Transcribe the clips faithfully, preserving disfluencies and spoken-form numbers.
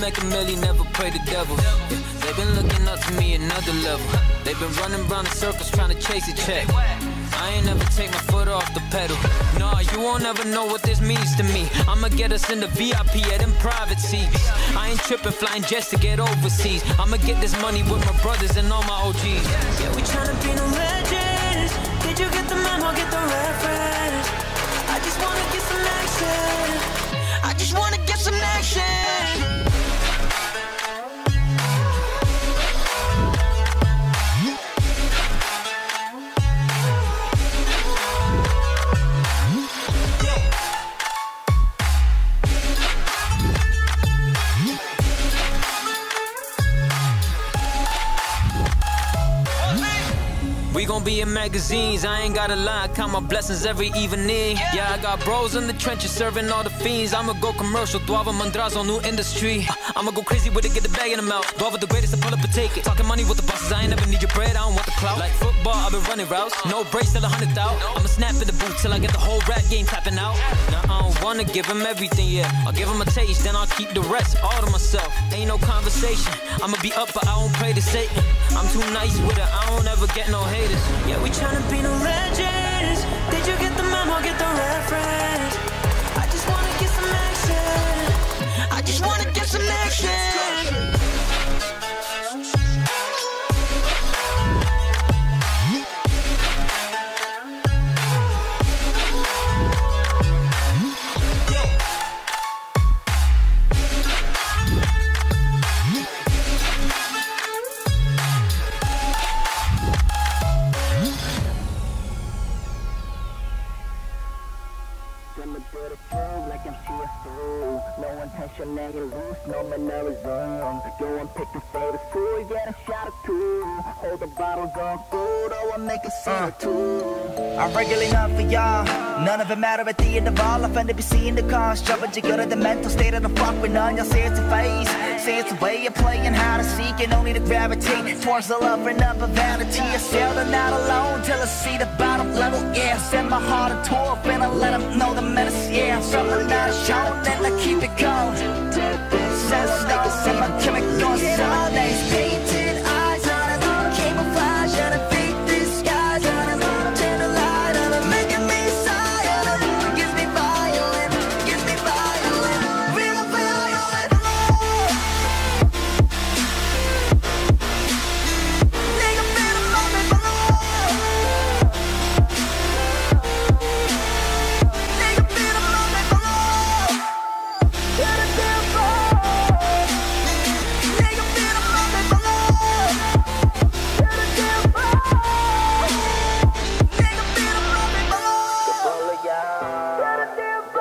make a million, never pray the devil. They've been looking up to me another level. They've been running round in circles trying to chase a check. I ain't never take my foot off the pedal. Nah, you won't ever know what this means to me. I'ma get us in the V I P at them private seats. I ain't tripping, flying jets to get overseas. I'ma get this money with my brothers and all my O Gs. Yeah, we tryna be the legends. Did you get the memo, get the reference? I just wanna get some action. I just wanna get some action. We gon' be in magazines, I ain't gotta lie, I count my blessings every evening. Yeah, I got bros in the trenches serving all the fiends. I'ma go commercial, Duava, Mandrazo, new industry. I'ma go crazy with it, get the bag in the mouth. Duava the greatest, I pull up and take it. Talking money with the bosses, I ain't never need your bread, I don't want the clout. Like football, I've been running routes, no brace till a hundred out. I'ma snap in the boot till I get the whole rap game tapping out. Now I don't wanna give him everything, yeah, I'll give him a taste, then I'll keep the rest all to myself. Ain't no conversation, I'ma be up but I don't pray to Satan. I'm too nice with it, I don't ever get no hate. Yeah, we tryna be no legends. Did you get the memo, get the reference? I just wanna get some action. I just wanna get some action. Like I'm C S O, no intention, negative loose, no mannerism. Go and pick the favorite fool, get a shot or two. Hold the bottles on food, oh I make a shot uh. too. I'm regularly not for y'all. None of it matter at the end of all. I finna be seeing the cons, jumping to get the mental state of the fuck with none. Y'all see it's a phase, see it's the way you're playing, how to seek and only to gravitate towards the love and upper vanity. You're still not alone till I see the bottom level. Yeah, send my heart a tour, finna let them know the medicine. Yeah, from the not shown, and I keep it going. Says no, and my chemicals all days painted eyes on it, camouflage on it, fake disguise on it, turn the light on it, making me silent. Gives me violent, gives me violent, real violent. Nigga, feel the moment below. Nigga, feel the moment below. Let it feel fall. Nigga, feel the moment below. Let it feel fall.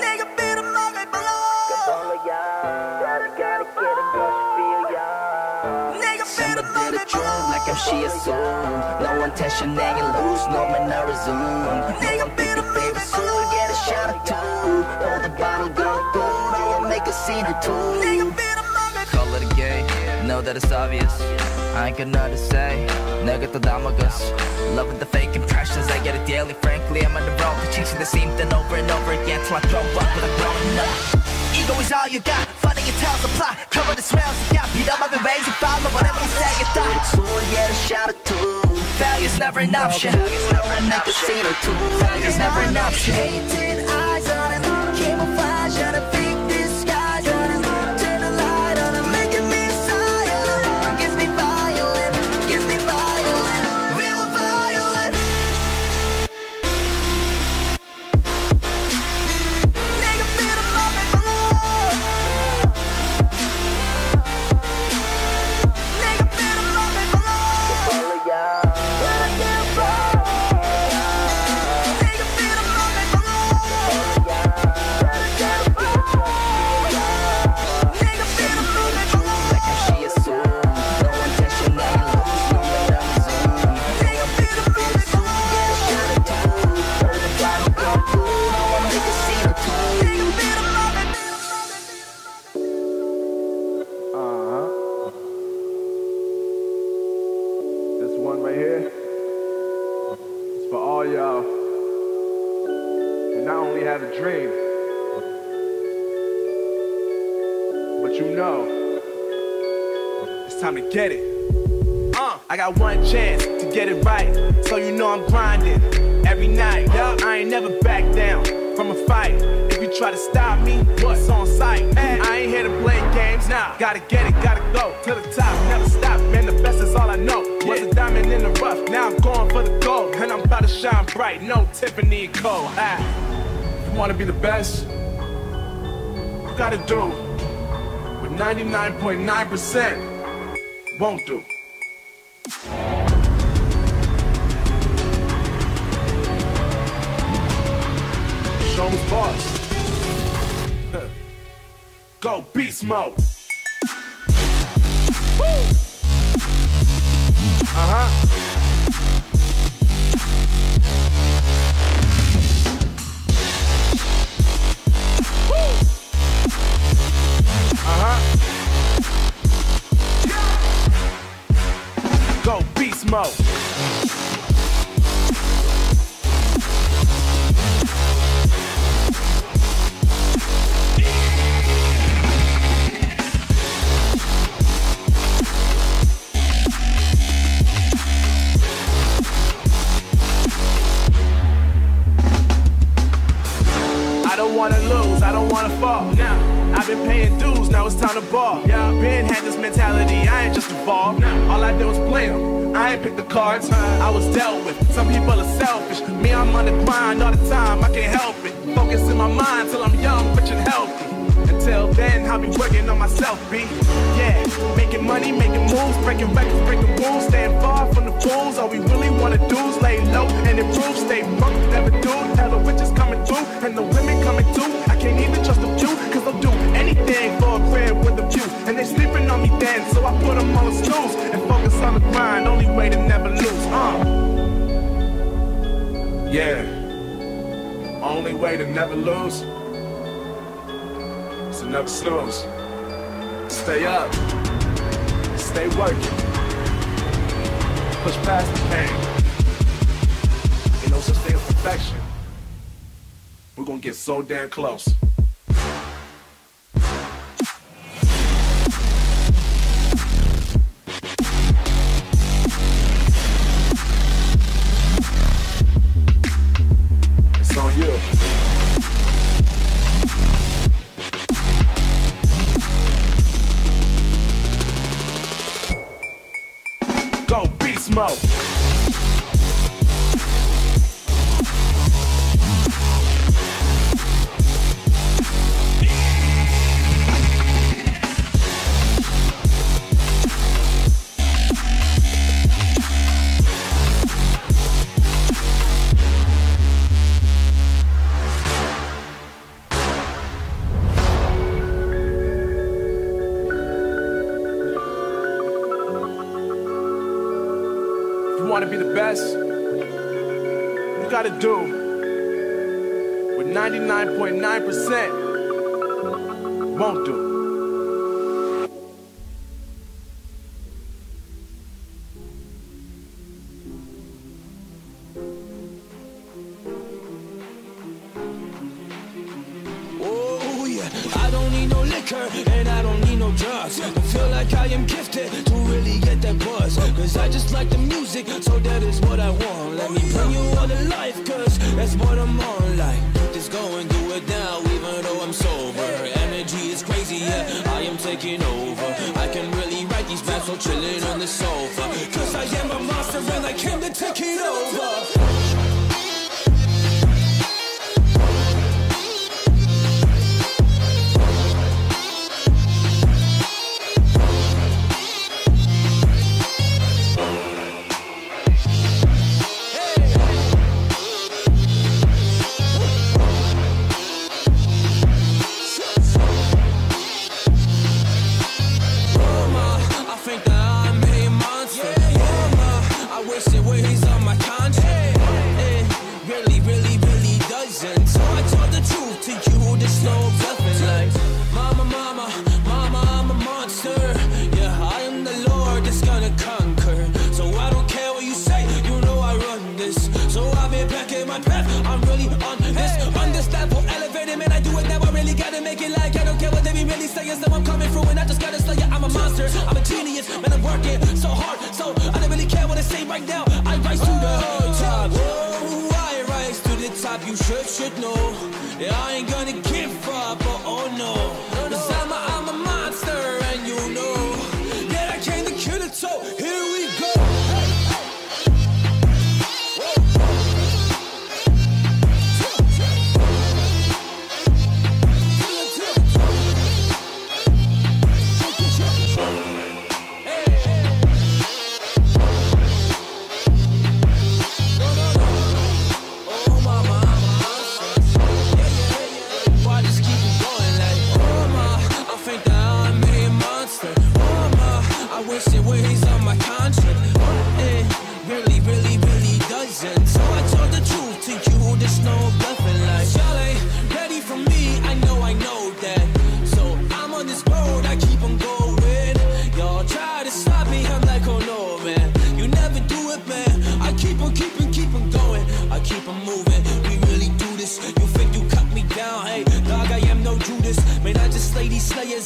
Nigga, feel the moment below. Let it feel fall. Nigga, feel the moment below. Let it feel fall. Nigga, feel the moment below. Like I'm she assumed, no intention, nigga lose, no mannerism. Nigga, feel the favorite soul, get a shot or two. All the bottle go boom, I will make a scene or two. Nigga, feel the moment. Call it a game, know that it's obvious. I ain't got nothing to say, nigga the damagas. Loving the fake impressions, I get it daily. Frankly, I'm on the road, chasing the same thing over and over again till I throw up when I'm growing up. Ego is all you got, funny your tells the plot. Cover the swells you got, beat up every ways you follow, whatever you say you thought. So yeah, a shot or two. Failure's never an option. Failure's never an option. Failure's never an option. Painted eyes on it, camouflage on it, fake disguise on it, turn the light on it, making me silent. Gives me violent, gives me violent, real violent. Nigga, feel the moment below. Nigga, feel the moment below. Let it feel fall. Nigga, feel the moment below. Let it feel fall. Nigga, feel the moment below. Like how she assumed, no intention, now you lose, no mannerism. Nigga, feel the moment below. Get a shot or two. Hold the bottle, go boom, I will make a scene or two. Nigga, feel the moment. Uh-huh. This one right here, it's for all y'all who not only have a dream, you know, it's time to get it. Uh, I got one chance to get it right, so you know I'm grinding every night. Yup, I ain't never back down from a fight. If you try to stop me, what's on sight? Man, I ain't here to play games now. Nah, gotta get it, gotta go to the top, never stop. Man, the best is all I know. Was a diamond in the rough, now I'm going for the gold, and I'm about to shine bright. No Tiffany and Co. Ah. You wanna be the best? You gotta do what ninety-nine point nine percent won't do. Show 'em boss. Go beast mode. Woo! Uh-huh. Uh-huh. Go beast mode. Been paying dues, now it's time to ball. Yeah, Ben had this mentality, I ain't just evolved. Nah. All I did was play them, I ain't picked the cards. I was dealt with, some people are selfish. Me, I'm on the grind all the time, I can't help it. Focus in my mind till I'm young, rich and healthy. Until then, I'll be working on myself, B. Yeah, making money, making moves, breaking records, breaking rules. Staying far from the fools, all we really wanna do is lay low and improve. Stay broke, never do, tell the witches coming through, and the women coming too. I can't even trust a few, cause they'll do anything for a crib with a view, and they sleeping on me then, so I put them on snooze and focus on the grind, only way to never lose. Uh. Yeah, only way to never lose is to never snooze. Stay up, stay working, push past the pain. Ain't no such thing as perfection. We're gonna get so damn close. To be the best, you gotta do what ninety-nine point nine percent won't do. Oh yeah, I don't need no liquor and I don't need no drugs. I feel like I am gifted to really get that buzz, cause I just like the music, so that is what I want. Let me bring you all the life, cause that's what I'm on. Like, just go and do it now, even though I'm sober. Energy is crazy, yeah, I am taking over. I can really write these raps, so chilling on the sofa, cause I am a monster and I came to take it over. Wasted ways on my conscience. Hey. right now. I rise to the whole top. Whoa, I rise to the top. You should, should know that I ain't gonna give up. But oh no, 'cause I'm a, I'm a monster, and you know that I came to kill it. So here we go.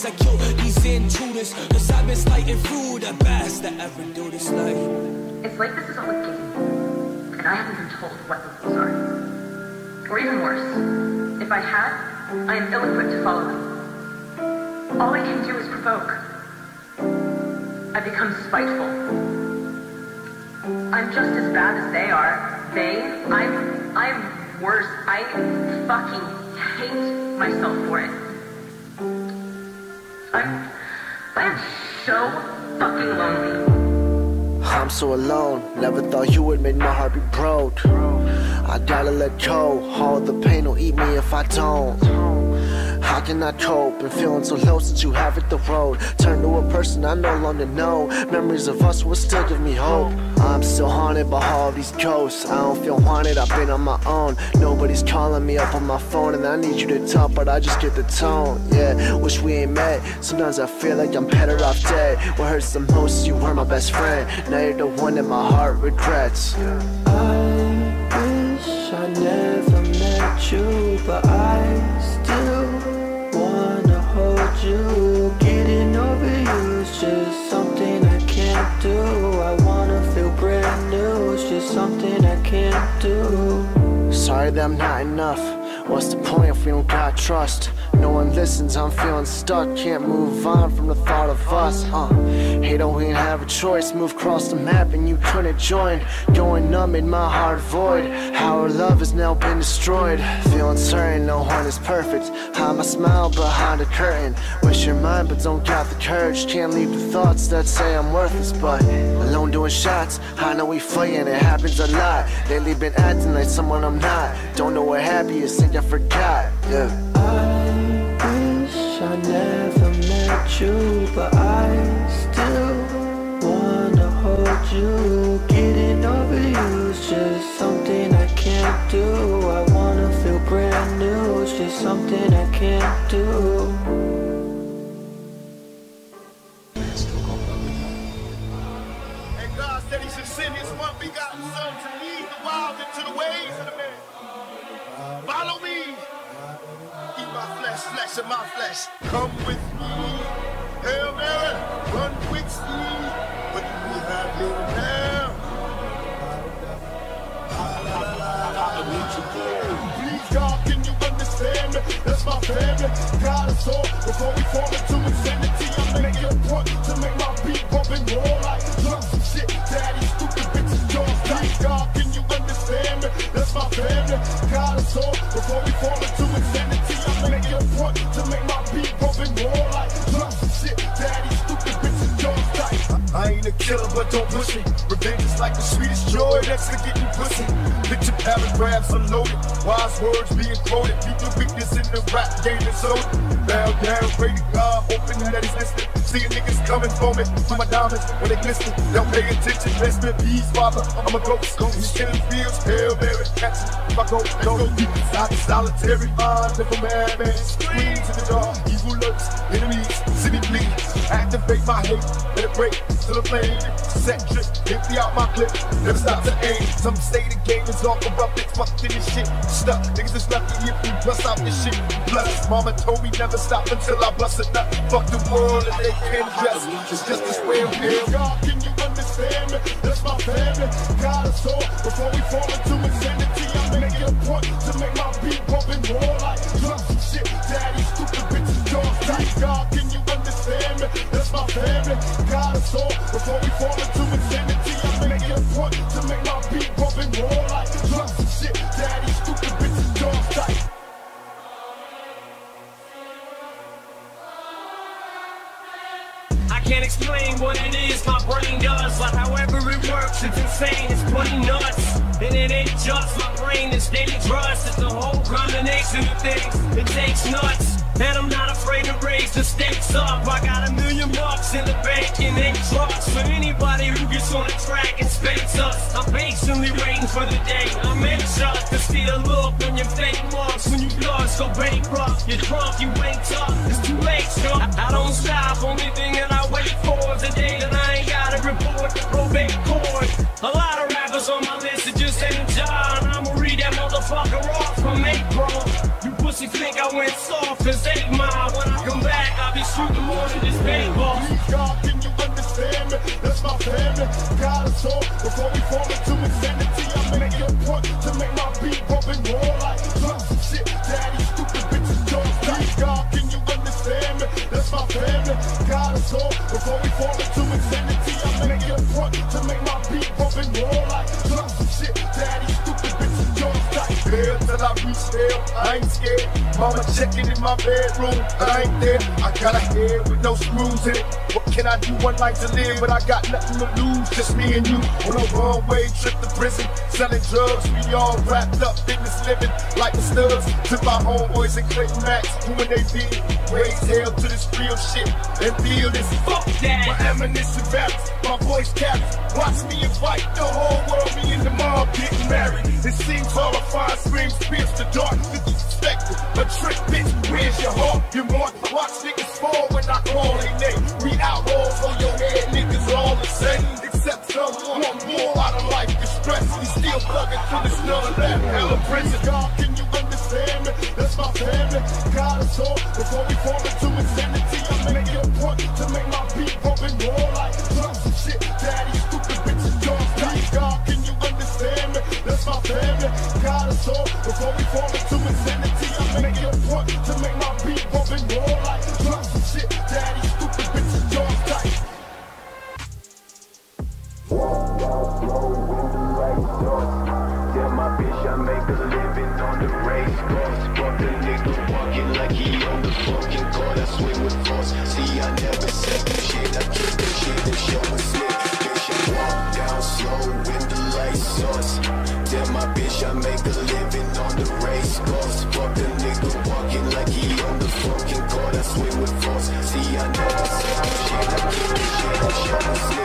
I kill these intruders, 'cause I've been slighting through the best that ever do this life. It's like this is all it's given, and I haven't been told what the rules are. Or even worse, if I had, I am ill-equipped to follow them. All I can do is provoke. I become spiteful. I'm just as bad as they are. They, I'm, I'm worse. I fucking hate myself for it. I'm, I'm so fucking lonely. I'm so alone. Never thought you would make my heart be broke. I gotta let go. All the pain will eat me if I don't. How can I cope? Been feeling so low since you have hit the road. Turn to a person I no longer know. Memories of us will still give me hope. I'm still haunted by all these ghosts. I don't feel wanted, I've been on my own. Nobody's calling me up on my phone, and I need you to talk, but I just get the tone. Yeah, wish we ain't met. Sometimes I feel like I'm better off dead. What hurts the most is you were my best friend. Now you're the one that my heart regrets. I wish I never met you, but I still wanna hold you. Getting over you is just something I can't do. I wanna feel brand new, it's just something I can't do. Sorry that I'm not enough. What's the point if we don't got trust? No one listens, I'm feeling stuck. Can't move on from the thought of us. Uh, hey, don't we have a choice? Move across the map and you couldn't join. Going numb in my heart void. Our love has now been destroyed. Feeling certain no one is perfect. Hide my smile behind a curtain. Wish you're mine, but don't got the courage. Can't leave the thoughts that say I'm worthless, but alone doing shots. I know we fighting, it happens a lot. Lately been acting like someone I'm not. Don't know what happy is, think I forgot. Yeah. I I never met you, but I still wanna hold you. Getting over you is just something I can't do. I wanna feel brand new, it's just something I can't do. And God said he should send his one begotten son to lead the wild into the ways of the man. Follow me. My flesh, flesh of my flesh. Come with me. Hail Mary, run with me. But you will have your man. I need you there. Please, God, can you understand me? That's my family. God is all. Before we fall into insanity, I'm making a point to make my beat bump and roll like lots of shit. Daddy, stupid bitches, yours. Please, God, can you understand me? That's my family. God is all. Before we fall into insanity, to make my beat bump and roll like lots of shit. Daddy, stupid bitches, don't die. I ain't a killer, but don't push me. Revenge is like the sweetest joy that's to get you pussy. Picture paragraphs unloaded, wise words being quoted. People weakness in the rap game is so bow down, pray to God, hoping that it's listening. Seeing niggas coming for me, to my diamonds when they glisten. Don't pay attention, let's be peace, father. I'm a ghost, he's killing fields, hell, very catching. If I go, go deep inside the solitary mind of a madman. Screams in the dark, evil lurks, enemies, see me bleed. Activate my hate, let it break till the flame. Set drip, empty out my clip, never stop to aim. Some say the game is all corrupt, it's fucked in this shit. Stuck, niggas is lucky if we bust out this shit. Plus, mama told me never stop until I bust it up. Fuck the world and they can't dress. It's just this way of being. God, can you understand me? That's my family. mature. Before we fall into insanity, I'm making a point to make my beat bump and roar like drugs and shit. Daddy, stupid bitches, dogs, thank God, can you understand me? That's my family, God is all. Before we fall into insanity, I'm making a point to make my beat bump and roar like drugs and shit. Daddy, stupid bitches, dogs, thank God. Can't explain what it is my brain does, like however it works, it's insane, it's plain nuts. And it ain't just my brain, it's dangerous, it's the whole combination of things, it takes nuts. And I'm not afraid to raise the stakes up, I got a million bucks in the bank and eight trucks. For anybody who gets on the track and space us, I'm patiently waiting for the day I make sure to see the look on your fake marks. When you blush, go bankrupt, you're drunk, you wake up, it's too late, son. I, I don't stop, only thing that I the day that I ain't gotta report the probate court. A lot of rappers on my list that just ain't John. I'ma read that motherfucker off from April. You pussy think I went soft, cause eight mile. When I come back, I'll be shooting more than this paintball. God, can you understand me? That's my family, God is all. Before we fall into insanity, I make a point to make my beat bump and roar like drugs and shit. Daddy, stupid bitches, dogs, thank God, can you understand me? That's my family, God is all. Before we fall into insanity, I make a point to make my beat bump and roll like drugs and shit. Daddy, stupid bitches, dogs, like hell till I reach hell, I ain't scared. Mama checking in my bedroom, I ain't there. I got a head with no screws in it. What can I do? One life to live, but I got nothing to lose. Just me and you on a runway trip to prison, selling drugs. We all wrapped up, business living like the studs. To my homeboys and Clayton Max, doing they big. Raise hell to this real shit and feel this. Fuck. Dad. My ammunition raps, my voice caps. Watch me invite the whole world, me and the mob getting married. It seems horrifying, screams pierce the dark, it's disrespectful. A trick, bitch, where's your heart? You want? Watch niggas fall when I call their name. We outlaws on your head, niggas all the same. Except some want more out of life, distress. We still plugging till it's none of that. Hella prison, God, can you understand me? That's my family, God is all. Before we fall into insanity, I make it a point to make my beat bump and roll like drugs and shit. Daddy, stupid bitches, dogs, thank God, can you understand me? That's my family, God is all. Before we fall into insanity, I make it a point to make my beat bump and roll like drugs and shit. Daddy, stupid bitches, dogs, thank. Tell my bitch I make a living on the race course. Fuck a nigga walking like he on the fucking court. I swing with force. See, I never second shit. I kick the shit and show a slip. Bitch, I walk down slow with the light source. Tell my bitch I make a living on the race course. Fuck a nigga walking like he on the fucking court. I swing with force. See, I never second shit. I kick the shit and show a slip.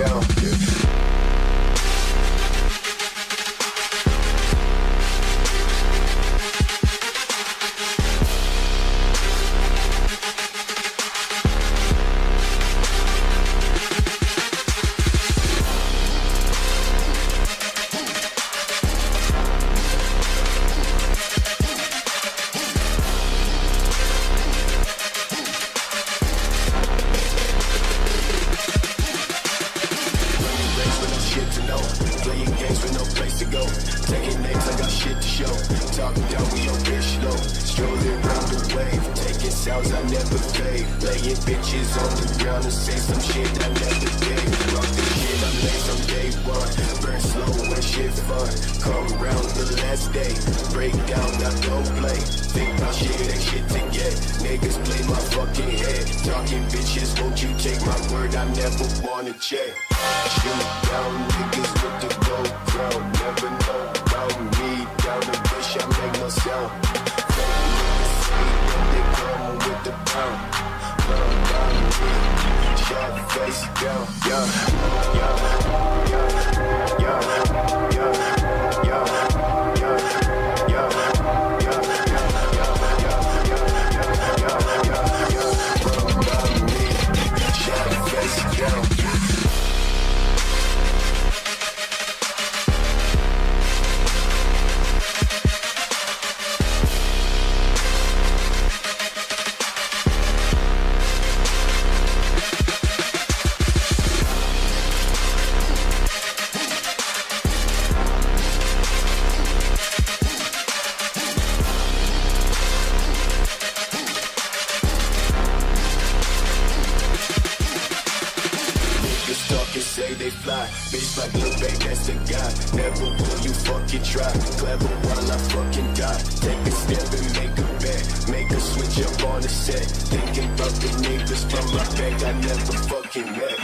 Bitch, I yeah, yeah, yeah, yeah, yeah, yeah. Bitch like look back, that's the guy. Never will you fucking try. Clever while I fucking die. Take a step and make a bet. Make a switch up on the set. Thinking about the niggas from my back I never fucking met.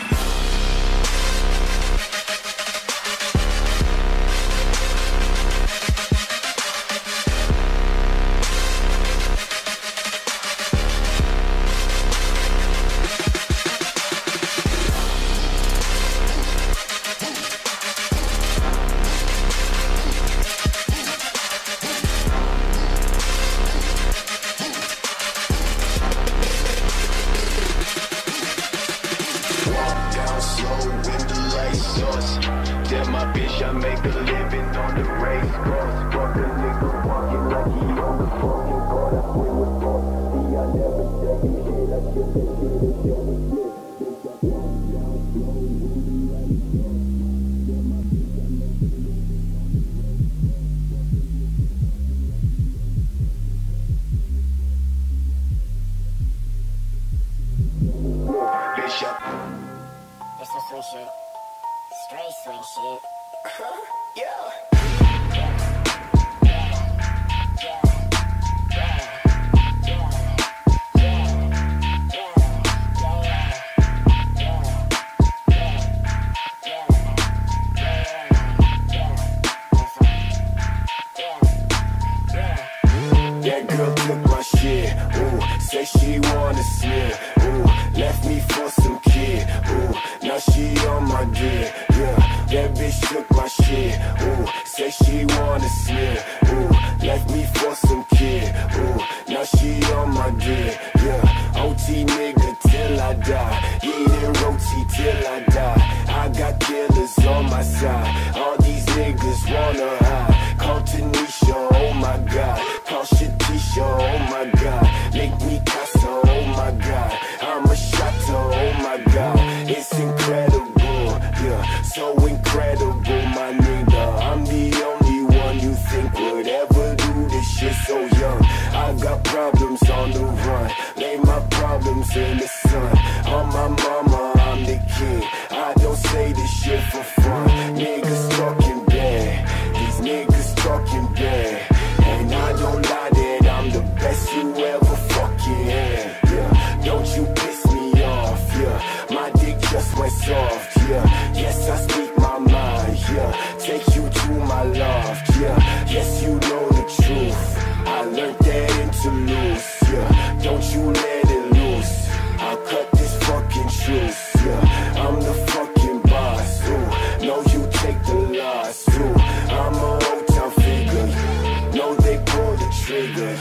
Tell my bitch I make a living on the race course. Fuck a nigga walking like he on the fucking board. I swear we're born. See, I never second shit. I get that shit and show me shit. Bitch, I walk down slow with the race course. Tell my bitch I make a living on the race course. Bitch, I... That's some free shit. Straight swing shit. Huh? Yeah. That girl took my shit, ooh, say she wanna slip, ooh, left me for some kid, ooh, now she on my dick, yeah, that bitch took my shit, ooh, say she wanna slip, ooh, left me for some kid, ooh, now she on my dick, yeah, O T nigga till I die, eating roti till I die, I got killers on my side, all these niggas wanna hide, call Tanisha, oh my god. Shatisha, oh my god, make me casa, oh my god, I'm a shatter, oh my god, it's incredible, yeah, so incredible, my nigga, I'm the only one you think would ever do this shit so young, I got problems on the run, lay my problems in the sun, on my mama, I'm the king, I don't say this shit for fun, niggas talking bad, these niggas talking bad, and I don't lie that I'm the best you ever fucking had, yeah. Don't you piss me off, yeah. My dick just went soft, yeah. Yes, I speak my mind, yeah. Take you to my loft, yeah. Yes, you know the truth. I learned that in Toulouse, yeah. Don't you let it loose. I'll cut this fucking truce, yeah. I'm the fucking boss, ooh. No, you take the loss, ooh. I'm a old-time figure, no, they pull the trigger.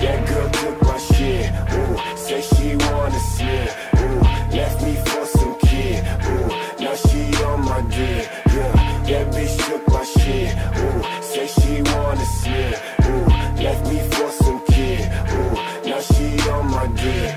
That girl took my shit, ooh, say she wanna slip, ooh, left me for some kid, ooh, now she on my dick, yeah, that bitch took my shit, ooh, say she wanna slip, ooh, left me for some kid, ooh, now she on my dick.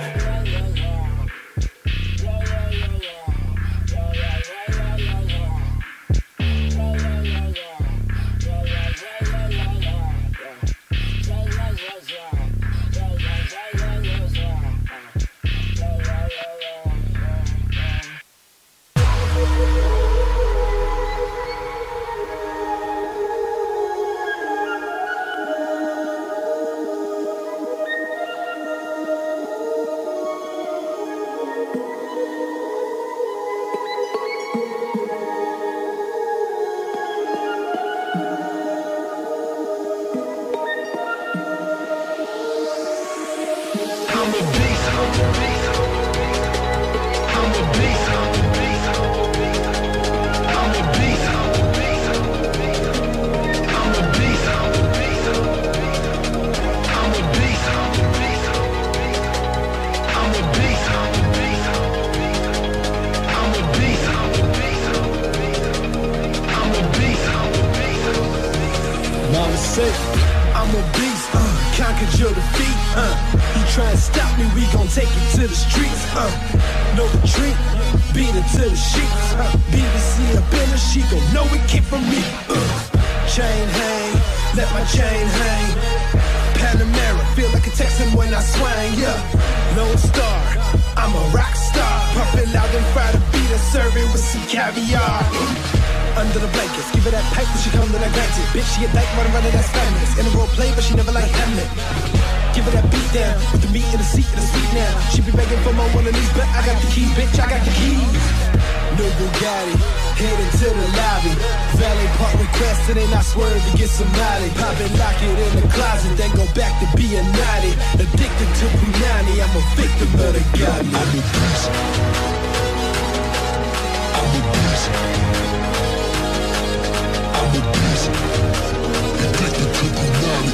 I'm a beast, uh, conquered your defeat, uh. You try and stop me, we gon' take it to the streets, uh. No retreat, beat it to the sheets, uh. B B C up in her, she gon' know it came from me, uh. Chain hang, let my chain hang. Panamera, feel like a Texan when I swang, yeah. Lone Star, I'm a rock star. Pump it loud and fry the beat and serve it with some caviar. Under the blankets, give her that pipe when she come to that granted. Bitch, she a dyke running, running that standards. In a role play, but she never like Hamlet. Give her that beat down, with the meat in the seat and the sweet now. She be begging for more one of these, but I got the keys, bitch, I got the keys. No Bugatti, headed to the lobby. Valet park request, and then I swerve to get some naughty. Pop it, lock it in the closet, then go back to being naughty. Addicted to punani, I'm a victim of the god. I be bruising. I be bruising. I be bruising. Addicted to punani.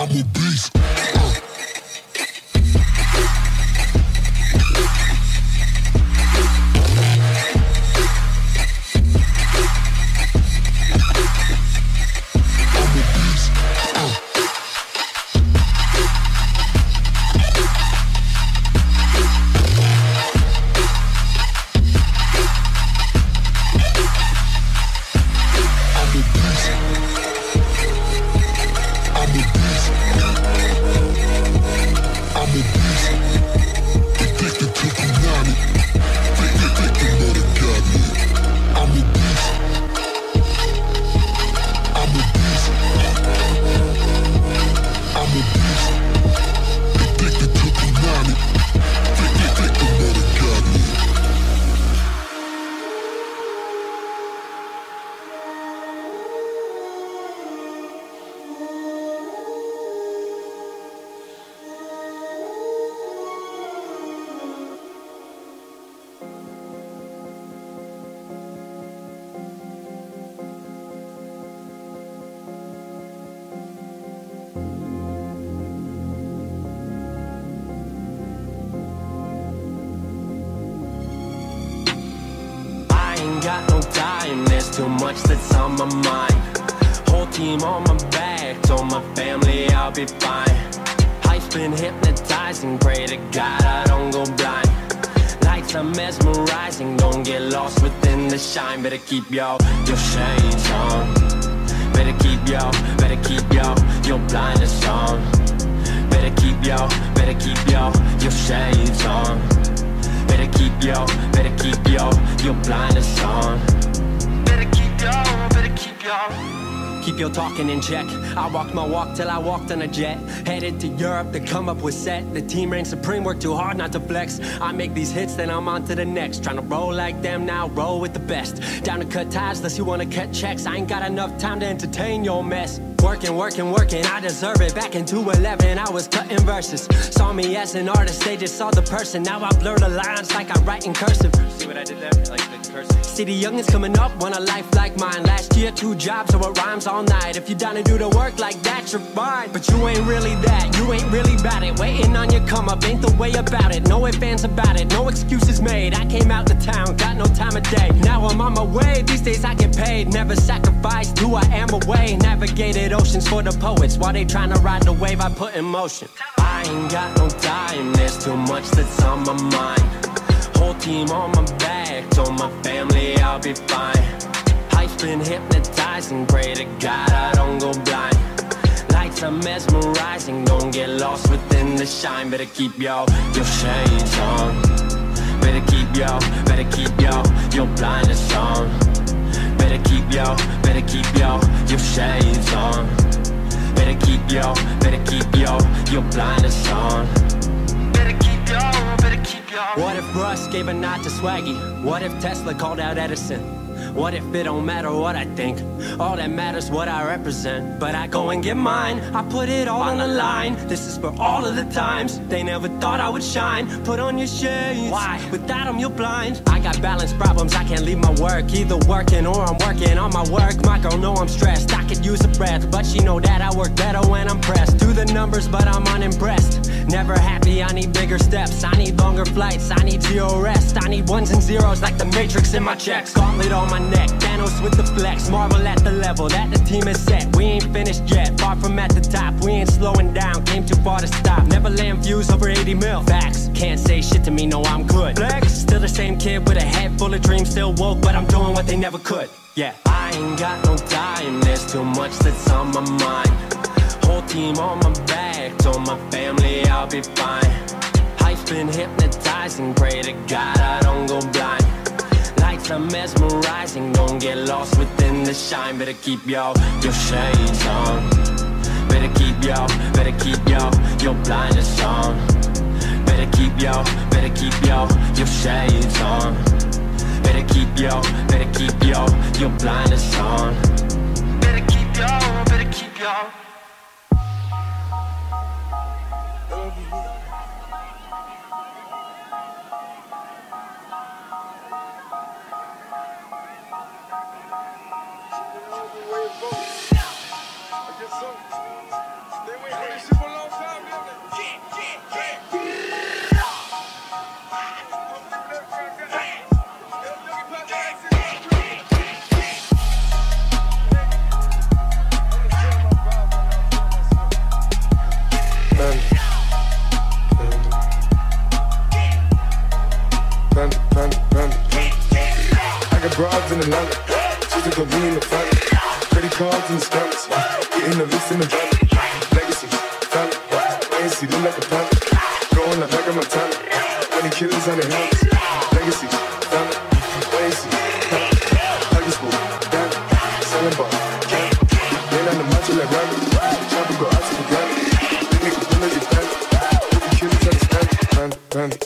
I'm a beast. Too much that's on my mind. Whole team on my back, told my family I'll be fine. Life's been hypnotizing, pray to God I don't go blind. Lights are mesmerizing, don't get lost within the shine. Better keep your, your shades on. Better keep your, better keep your, your blinders on. Better keep your, better keep your, your shades on. Better keep your, better keep your, your blinders on. Keep your talking in check. I walked my walk till I walked on a jet. Headed to Europe to come up with set. The team reigns supreme, work too hard not to flex. I make these hits, then I'm on to the next. Trying to roll like them now, roll with the best. Down to cut ties, unless you wanna cut checks. I ain't got enough time to entertain your mess. Working, working, working, I deserve it. Back in two eleven, I was cutting verses. Saw me as an artist, they just saw the person. Now I blur the lines like I write in cursive. See what I did there? Like the cursive. See the youngins coming up, want a life like mine. Last year, two jobs, so it rhymes all night. If you're down to do the work like that, you're fine. But you ain't really that, you ain't really about it. Waiting on your come up, ain't the way about it. No ifs, ands about it, no excuses made. I came out to town, got no time of day. Now I'm on my way, these days I get paid. Never sacrificed who I am away. Navigated oceans for the poets while they trying to ride the wave I put in motion. I ain't got no time, there's too much that's on my mind. Whole team on my back, told my family I'll be fine. Life's been hypnotizing, pray to God I don't go blind. Lights are mesmerizing, don't get lost within the shine. Better keep your, your shades on. Better keep your, better keep your, your blinders on. Better keep your, better keep your, your shades on. Better keep your, better keep your, your blinders on. Better keep your, better keep your. What if Russ gave a nod to Swaggy? What if Tesla called out Edison? What if it don't matter what I think? All that matters what I represent. But I go and get mine, I put it all on the line. This is for all of the times they never thought I would shine. Put on your shades, why? Without them you're blind. I got balance problems, I can't leave my work. Either working or I'm working on my work. My girl know I'm stressed, I could use a breath. But she know that I work better when I'm pressed. Do the numbers but I'm unimpressed. Never happy, I need bigger steps. I need longer flights, I need zero rest. I need ones and zeros like the matrix in my checks. Gauntlet on my neck, Thanos with the flex. Marvel at the level that the team is set. We ain't finished yet, far from at the top. We ain't slowing down, came too far to stop. Never land views over eighty mil. Facts, can't say shit to me, no I'm good. Flex, still the same kid with a head full of dreams. Still woke, but I'm doing what they never could. Yeah, I ain't got no time, there's too much that's on my mind. Whole team on my back, told my family I'll be fine. I've been hypnotizing, pray to God I don't go blind. Lights are mesmerizing, don't get lost within the shine. Better keep y'all, your shades on. Better keep y'all, better keep y'all, your blinders on. Better keep y'all, better keep y'all, your shades on. Better keep y'all, better keep y'all, your blinders on. Better keep y'all, better keep y'all. Broads in Atlanta, choosing the weed in the front. Credit cards in the stunts, getting the lease in the van. Legacy, family, legacy, look like a plant. Going like Mega Montana, when the killers on the hands. Legacy, family, legacy, family. Legacy, school, family, selling ball, candy. Laying on the macho like Randy, trying to go out to the granny. They make a bullet in family, with the killers on the stand. Family,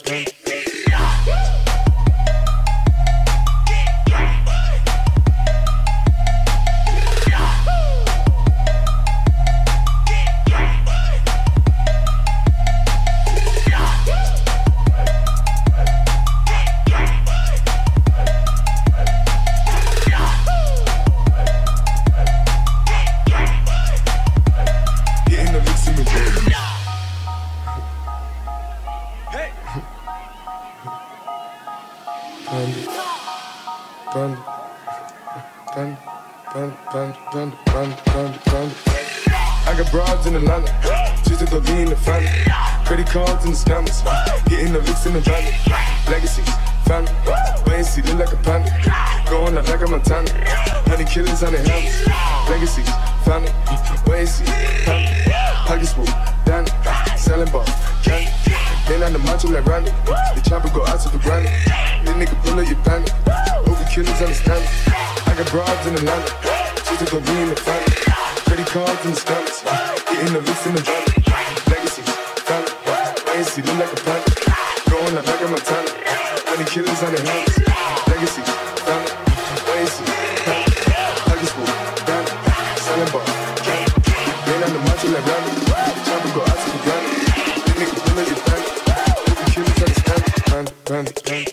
family, family. I got broads in Atlanta, just to go be in the family. Credit cards in the scammers, getting the licks in the van. Legacies, family, wait and see, look like a panda. Going out like a Montana, honey killers on the helmets. Legacies, family, wait and see, family. Huggies, woo, Danny, selling ball, candy. They on the macho like Randy, the chopper go out to the granny. This nigga pull up your panic, over killers on the scammers. I got broads in Atlanta, just to go be in the family. Credit cards and the stunts, getting the lease in the van. Legacy, family, legacy, look like a panda. Going like Mega Montana, when the killers on the helmets. Legacy, family, legacy, family. Huggies, woo, Danny, selling ball, candy. Laying on the macho like Randy, chopper go out to the granny. This nigga pull up your panic, with the killers on the standard. Panda, panda, panda.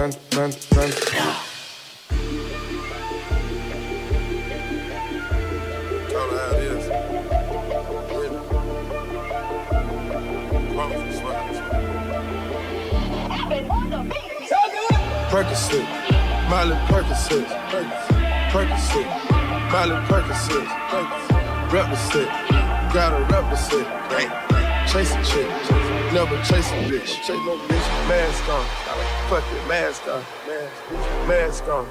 run, run, run. Percocet, Miley Percocet, Percocet, Miley Percocet, represent, gotta represent, chase a chick, never chase a bitch, chase no bitch, mask on, fuck it, mask on, mask on,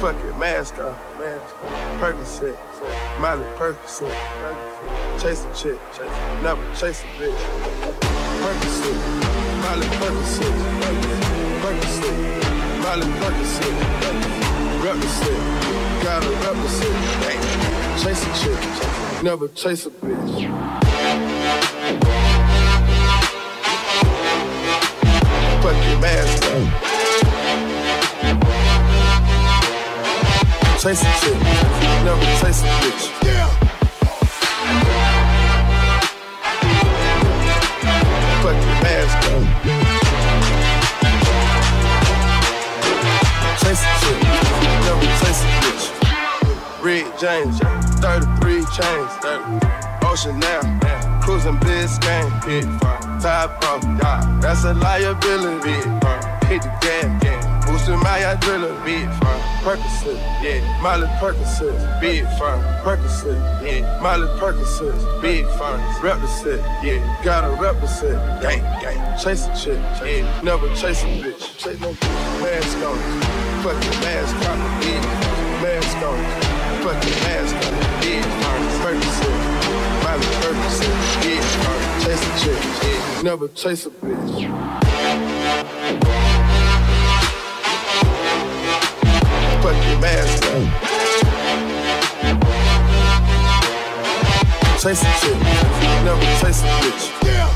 fuck it, mask on, Percocet, Miley Percocet, chase a chick, never chase a bitch, Percocet, Miley Percocet, Percocet, Miley Percocet, represent, gotta represent. Chase a chick, never chase a bitch. Fuck your mask up. Chase a chick, never chase a bitch. Yeah. Fuck your mask up. Red James, thirty-three chains, ocean now, cruising Biscayne, top off, that's a liability, hit the gas, boosting my adrenaline, Percocet, Miley Percocet, big fun, Percocet, Miley Percocet, big fun, represent, gotta represent, gang, gang, chase a chick, never chase a bitch, chase no bitch, mask on, fuck the mask on, mask on. Fuck the mask on, yeah, Percocet, Miley Percocet, yeah, chase a chick, yeah, never chase a bitch. Fuck your mask on, chase a chick, never chase a bitch, yeah.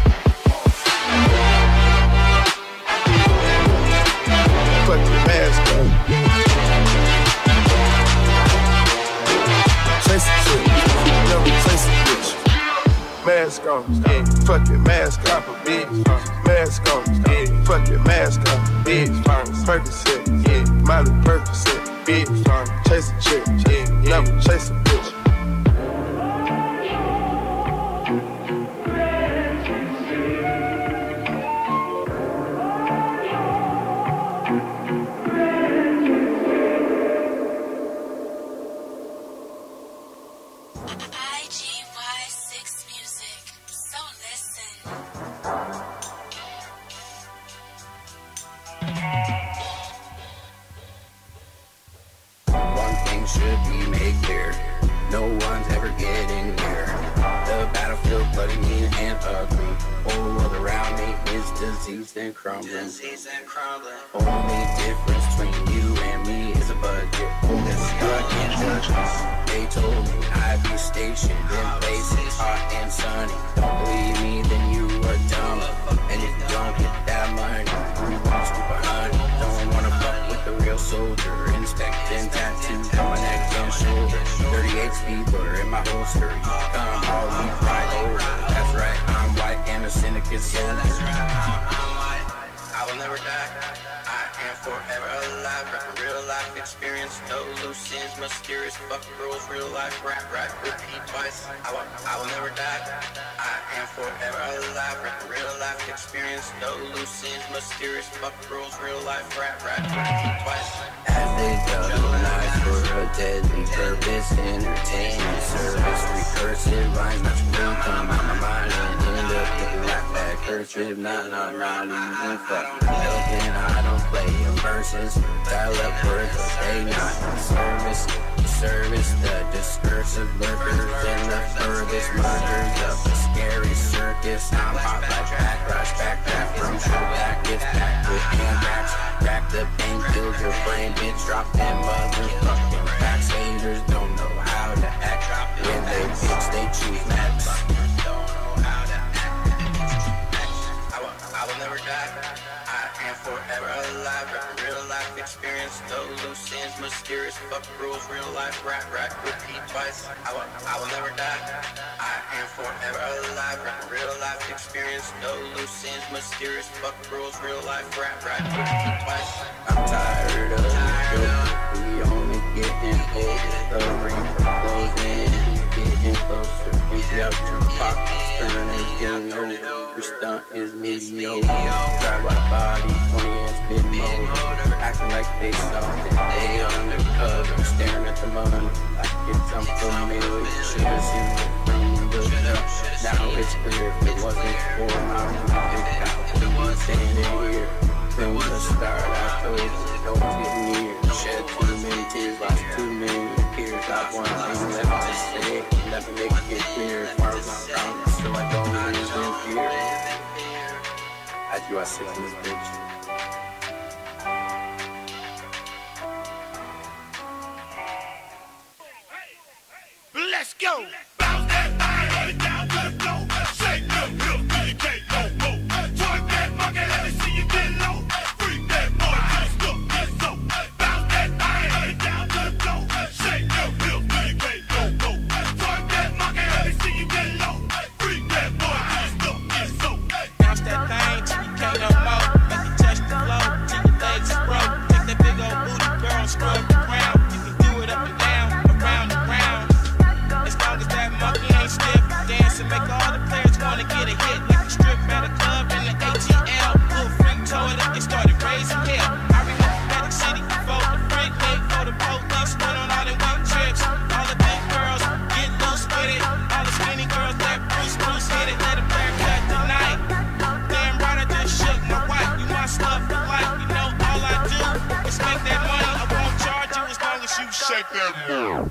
Fuck your mask on. Mask on, yeah, fuck it, mask off a bitch. Mask on, yeah, fuck it, mask off a bitch. Percocet, yeah, Miley Percocet, bitch. Chase a chick, yeah, never chase a bitch. I am forever alive, rap, real life experience, no loose ends, mysterious, fuck rules, real life rap, right, twice. I'm tired of this, we only getting older, the ring closing, getting closer, we out your pockets, turning getting older, stunt is mediocre, drive like bodies, twenty inch bit motor, acting like they saw it, they undercover, staring at the moon, like it's unfamiliar, should've seen it from the jump, now it's clear if it wasn't for my room, it was standing here, from the start I told you, don't get near, shed too many tears, lost too many tears, not one thing left to say, never make it clear, far as I'm gone, so I don't live in fear, I do I sit in this bitch. Let's go! Bounce that body, let it down to the floor. Shake them hips, then you can't no more. Twerk that monkey, let me see you get low. Freak that boy, just look and so. Bounce that body, let it down to the floor. Shake them hips, then you can't no more. Twerk that monkey, let me see you get low. Freak that boy, just look and so. Bounce that thing till you can't no more. Make you touch the floor till your legs are broke. Take that big old booty, girl, scrub the ground. You can do it up and down, around and round. Monkey ain't stiff, dance and make all the players wanna get a hit. Like a strip at a club in the A T L. Little freak tore it up and started raising hell. I remember Magic City before the Frank Lake, for the boat lifts, went on all them wing trips. All the big girls get loose with it. All the skinny girls that Bruce Bruce hit it. Let a bear cut tonight. Damn right, I just shook my wife. You my stuff for life. You know all I do is make that money. I won't charge you as long as you shake that move.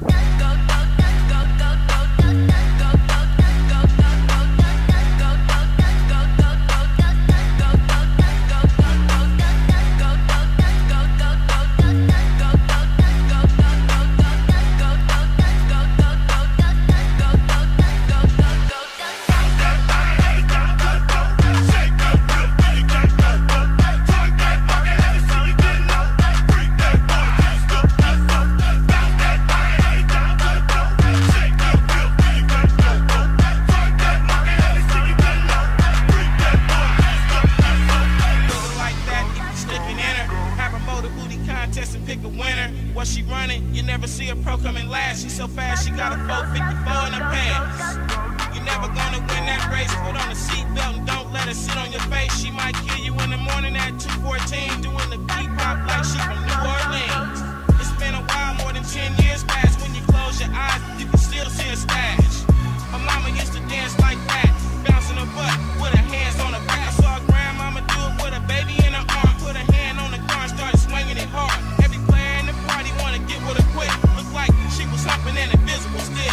She running, you never see a pro coming last. She so fast, she got a four fifty-four in her pants. You never gonna win that race. Put on a seatbelt and don't let her sit on your face. She might kill you in the morning at two fourteen, doing the K-pop like she from New Orleans. It's been a while, more than ten years past. When you close your eyes, you can still see a stash. My mama used to dance like that, bouncing her butt with her hands on her back. I saw her grandmama do it with a baby in her arm. Put her hand on the car and started swinging it hard. Every player in the party wanna get with her quick. Look like she was hopping an invisible stick.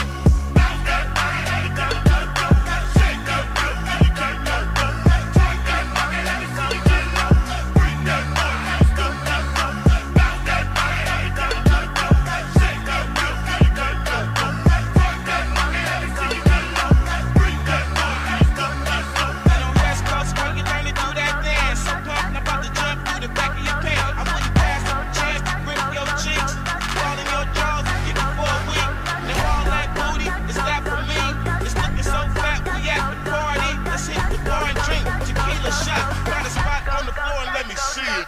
Bounce that body, let it down, down, down, down. Shake that girl, and you can't go, go. Twerk that monkey, let me see you get low. Freak that boy, let's go, let's go. Bounce that body, let it down, down, down. Shake that girl, and you can't go, go. Twerk that monkey, let me see you get low. Freak that boy, let's go, let's go. I don't have to go, squirt, you learn to do that dance. So pumped, I'm about to jump through the back of your pants. I wouldn't pass on a chance to grip your cheeks. Shot, got a spot on the floor and let me see it.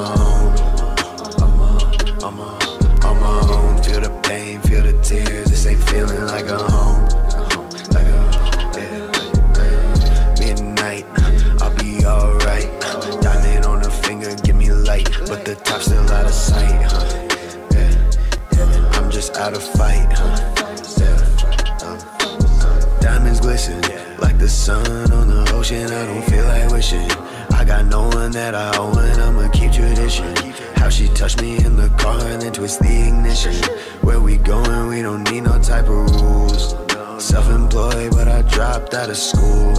my own, I'm on, I'm on, I'm on. Feel the pain, feel the tears. This ain't feeling like a home, like a yeah. Midnight, I'll be alright. Diamond on the finger, give me light, but the top still out of sight. Huh? I'm just out of fight. Huh? Diamonds glisten like the sun on the ocean. I don't feel like wishing. I got no one that I owe, and I'ma keep tradition. How she touched me in the car and then twist the ignition. Where we going, we don't need no type of rules. Self-employed, but I dropped out of school.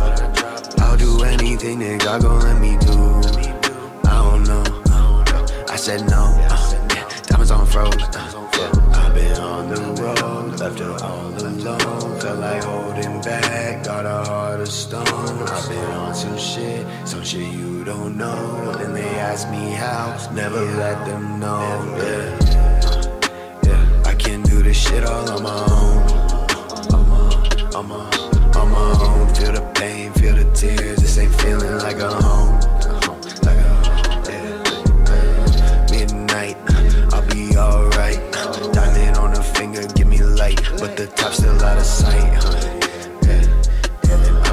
I'll do anything that God gon' let me do. I don't know, I said no. uh, yeah. Diamonds on froze, uh, yeah. I've been on the road, left her all alone. Felt like holding back, got a heart of stone. I've been on some shit, some shit you don't know. And they ask me how, never let them know. Yeah, yeah. I can't do this shit all on my own. I'm on, I'm on, on my own. Feel the pain, feel the tears. This ain't feeling like a home, like a yeah. Midnight, I'll be alright. Diamond on the finger, give me light, but the top's still out of sight. Huh?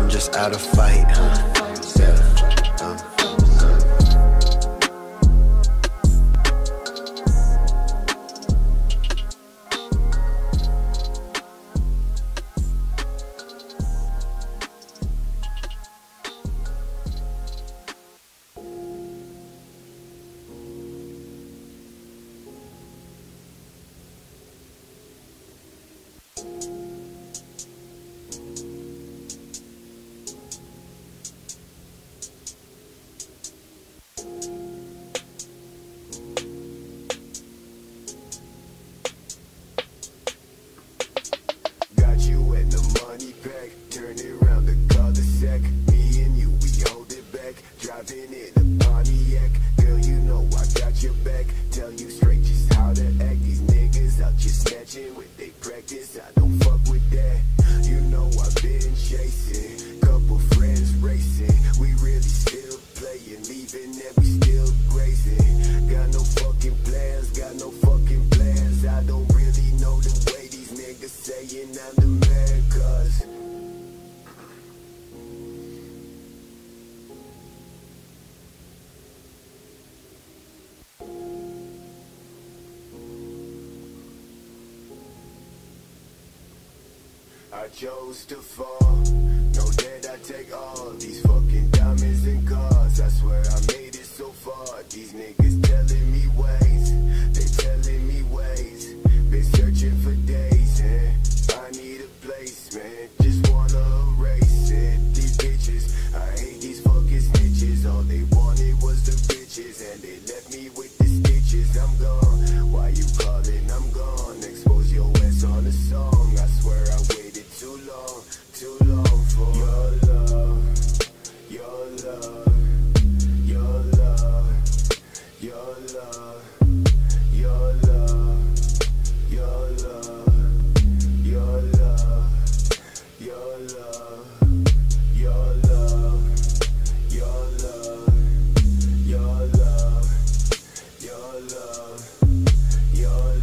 Just out of fight, huh? I chose to fall, know that I take all these fucking diamonds and cars. I swear I made it so far. These niggas telling me ways, they telling me ways. Been searching for days, and I need a place, man. Just wanna erase it. These bitches, I hate these fucking snitches. All they wanted was the bitches, and they left me with the stitches. I'm gone, why you calling? I'm gone. Expose your ass on a song. I swear I will. Too long, too long for your love, your love, your love, your love, your love, your love, your love, your love, your love, your love, your love, your love, your love.